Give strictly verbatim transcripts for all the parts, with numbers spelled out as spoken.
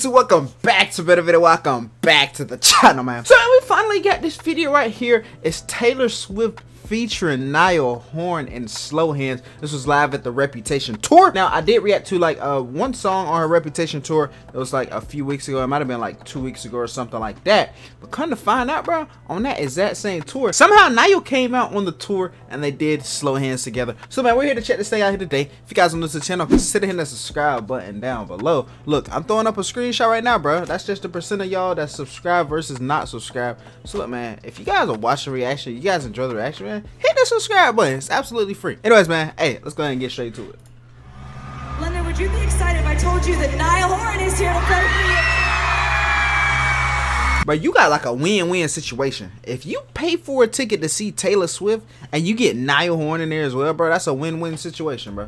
YouTube, welcome back to better video, welcome back to the channel, man. So we finally got this video right here. It's Taylor Swift featuring Niall Horan and Slow Hands. This was live at the Reputation Tour. Now, I did react to like uh, one song on her Reputation Tour. It was like a few weeks ago. It might have been like two weeks ago or something like that. But come to find out, bro, on that exact same tour, somehow Niall came out on the tour and they did Slow Hands together. So, man, we're here to check this thing out here today. If you guys are new to the channel, consider hitting that subscribe button down below. Look, I'm throwing up a screenshot right now, bro. That's just the percent of y'all that subscribe versus not subscribe. So, look, man, if you guys are watching reaction, you guys enjoy the reaction, man, hit the subscribe button. It's absolutely free. Anyways, man, hey, let's go ahead and get straight to it. Linda, would you be excited if I told you that Niall Horan is here to play for you? Bro, you got like a win-win situation. If you pay for a ticket to see Taylor Swift and you get Niall Horan in there as well, bro, that's a win-win situation, bro.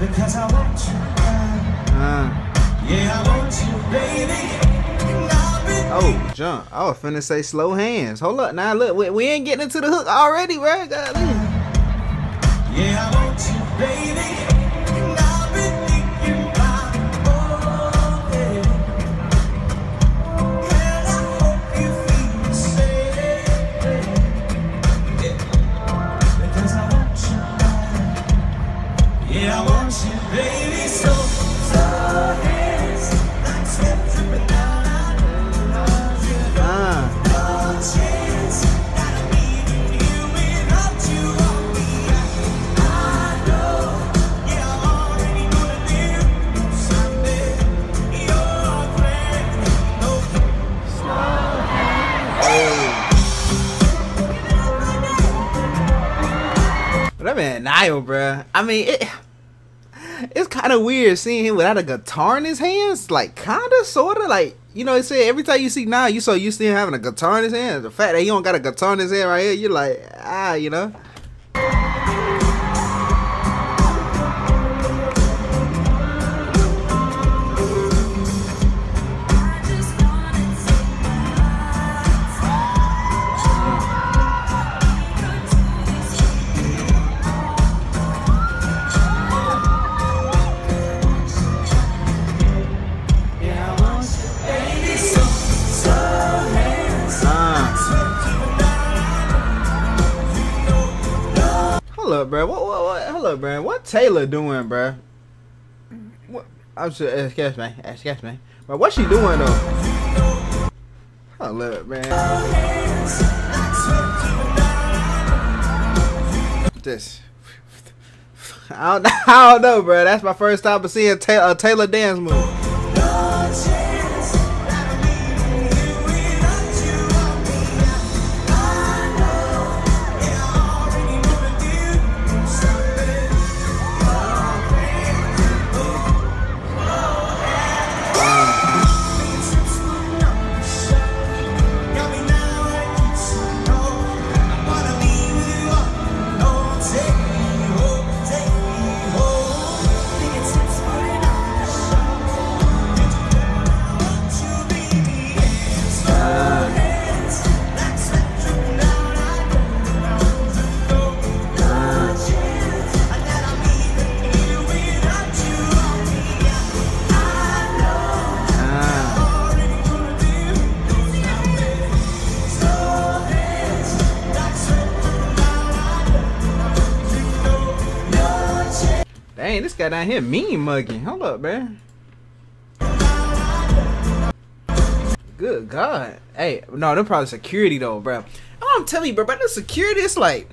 Because I want you, uh. yeah, I want you, baby. Oh, John, I was finna say Slow Hands. Hold up, now look, we, we ain't getting into the hook already, right? God, yeah, I want you, baby. And I've been thinking about all day. Girl, I hope you feel safe, yeah. Because I want you, yeah, I want you. Baby, so, so hands, like swept up and down, I love you, no chance, that I'm leaving you without you on me, I know, yeah, I'm already gonna do something, you're grand, no, slow hands. But I mean, Niall, bruh, I mean, it... it's kind of weird seeing him without a guitar in his hands. Like, kind of, sort of. Like, you know, it said every time you see Niall, you so used to him having a guitar in his hand. The fact that he don't got a guitar in his hand right here, you're like, ah, you know. Hello, bro. What, what, what? Hello, bro. What Taylor doing, bro? What? I'm sure. Excuse me. Excuse me. But what she doing though? Hello, man. This. I don't. I don't know, bro. That's my first time of seeing a Taylor, a Taylor dance move. Dang, this guy down here mean mugging. Hold up, man. Good God. Hey, no, they're probably security though, bro. I'm telling you, bro, but the security, it's like,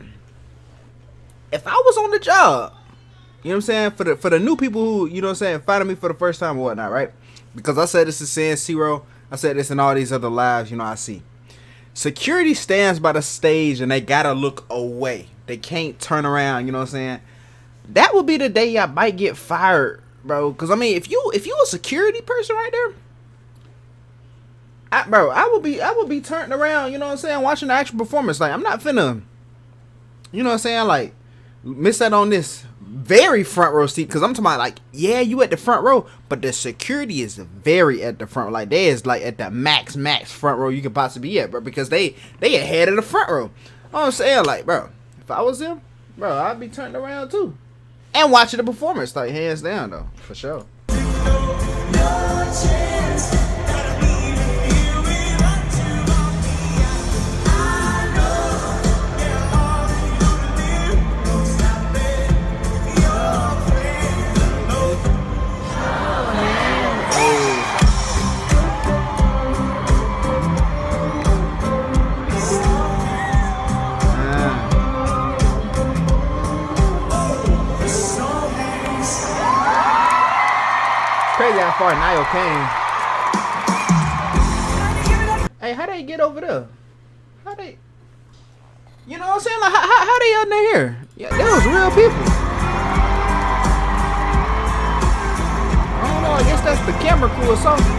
if I was on the job, you know what I'm saying? For the for the new people who, you know what I'm saying, finding me for the first time or whatnot, right? Because I said this is San Siro, I said this in all these other lives, you know, I see. Security stands by the stage and they gotta look away. They can't turn around, you know what I'm saying? That would be the day I might get fired, bro. Cause I mean, if you if you a security person right there, I, bro, I will be I will be turned around, you know what I'm saying, watching the actual performance. Like, I'm not finna, you know what I'm saying, like, miss out on this very front row seat, because I'm talking about, like, yeah, you at the front row, but the security is very at the front. Like, they is, like, at the max, max front row you could possibly be at, bro, because they, they ahead of the front row. You know what I'm saying, like, bro, if I was them, bro, I'd be turned around, too, and watching the performance, like, hands down, though, for sure. Crazy how far Niall came. Hey, how they get over there? How they? You know what I'm saying? Like, how, how, how they out there here? Yeah, that was real people. I don't know. I guess that's the camera crew or something.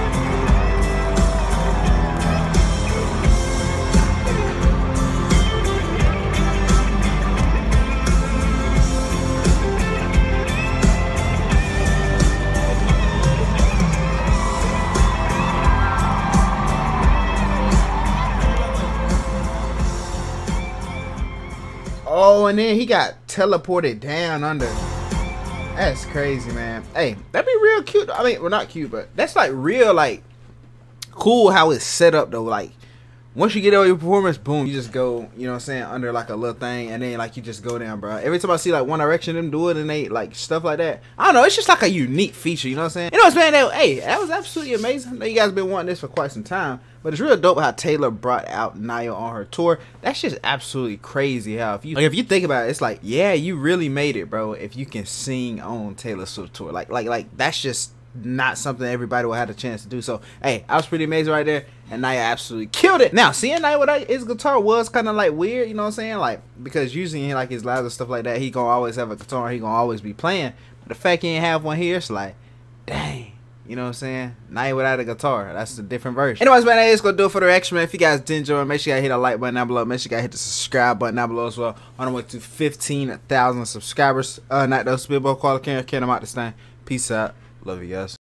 Oh, and then he got teleported down under. That's crazy, man. Hey, that'd be real cute. I mean, well, not cute, but that's like real, like, cool how it's set up, though. Like, once you get all your performance, boom, you just go, you know what I'm saying, under, like, a little thing, and then, like, you just go down, bro. Every time I see, like, One Direction, them do it, and they, like, stuff like that. I don't know. It's just, like, a unique feature, you know what I'm saying? You know what I'm saying? Hey, that was absolutely amazing. I know you guys been wanting this for quite some time, but it's real dope how Taylor brought out Niall on her tour. That's just absolutely crazy how, if you, like, if you think about it, it's like, yeah, you really made it, bro, if you can sing on Taylor Swift tour. Like, like, like, that's just not something everybody will have the chance to do. So hey, I was pretty amazed right there, and Niall absolutely killed it. Now, seeing Niall with his guitar was kind of like weird, you know what I'm saying, like, because usually in like his lives and stuff like that, he gonna always have a guitar, he gonna always be playing, but the fact he ain't have one here, it's like, dang, you know what I'm saying, Niall without a guitar, that's a different version. Anyways, man, that is gonna do it for the reaction, man. If you guys did enjoy, make sure you hit a like button down below, make sure you hit the subscribe button down below as well. On the way to fifteen thousand subscribers, uh not those speedball caller, can't can't out this thing. Peace out. Love you guys.